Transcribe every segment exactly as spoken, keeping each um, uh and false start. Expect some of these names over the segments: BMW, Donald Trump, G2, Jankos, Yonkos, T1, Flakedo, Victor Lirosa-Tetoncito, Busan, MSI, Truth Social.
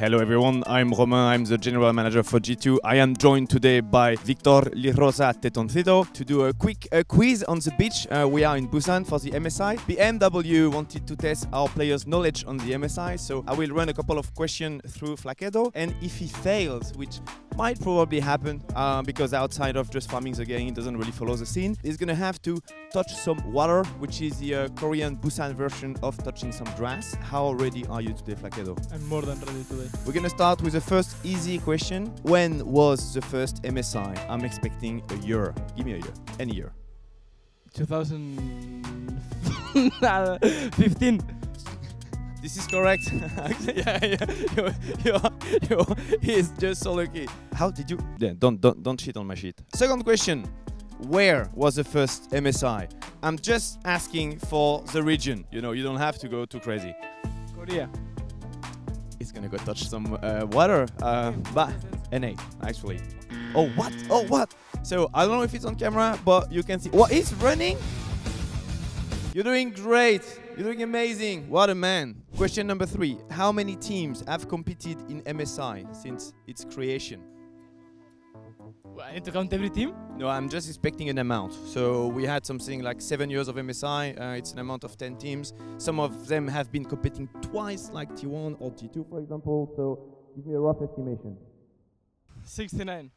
Hello everyone, I'm Romain, I'm the General Manager for G two. I am joined today by Victor Lirosa-Tetoncito to do a quick uh, quiz on the beach. Uh, we are in Busan for the M S I. B M W wanted to test our players' knowledge on the M S I, so I will run a couple of questions through Flakedo, and if he fails, which might probably happen uh, because outside of just farming the game, he doesn't really follow the scene, he's gonna have to touch some water, which is the uh, Korean Busan version of touching some grass. How ready are you today, Flakedo? I'm more than ready today. We're gonna start with the first easy question. When was the first M S I? I'm expecting a year. Give me a year. Any year. two thousand fifteen. This is correct. yeah, yeah. You're, you're, you're, he is just so lucky. How did you? Yeah, don't don't don't cheat on my sheet. Second question. Where was the first M S I? I'm just asking for the region. You know, you don't have to go too crazy. Korea. He's gonna go touch some uh, water, uh, but N A actually. Oh what? Oh what? So I don't know if it's on camera, but you can see. What is running? You're doing great. You're doing amazing. What a man. Question number three. How many teams have competed in M S I since its creation? Well, I need to count every team? No, I'm just expecting an amount. So we had something like seven years of M S I. Uh, it's an amount of ten teams. Some of them have been competing twice, like T one or G two, for example. So give me a rough estimation. sixty-nine.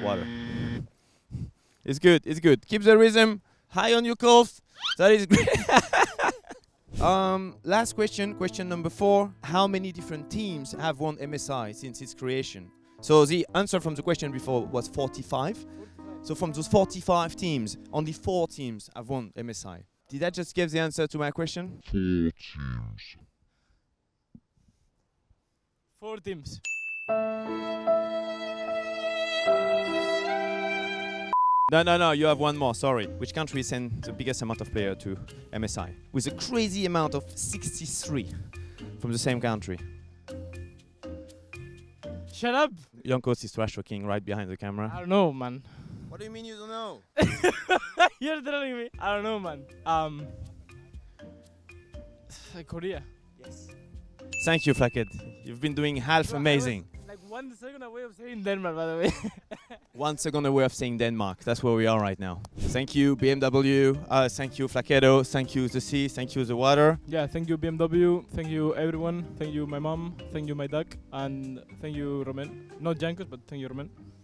Water. It's good. It's good. Keep the rhythm. High on your calls. That is great. um, last question. Question number four. How many different teams have won M S I since its creation? So the answer from the question before was forty-five. So from those forty-five teams, only four teams have won M S I. Did I just give the answer to my question? Four teams. Four teams. No, no, no, you have one more, sorry. Which country sent the biggest amount of players to M S I? With a crazy amount of sixty-three from the same country. Shut up! Yonkos is trash talking right behind the camera. I don't know, man. What do you mean you don't know? You're telling me. I don't know, man. Um, Korea. Yes. Thank you, Flaket. You've been doing half well, amazing. Was, like one second away of saying Denmark, by the way. One second away of saying Denmark. That's where we are right now. Thank you, B M W. Uh, thank you, Flakedo. Thank you, the sea. Thank you, the water. Yeah, thank you, B M W. Thank you, everyone. Thank you, my mom. Thank you, my dog. And thank you, Romain. Not Jankos, but thank you, Romain.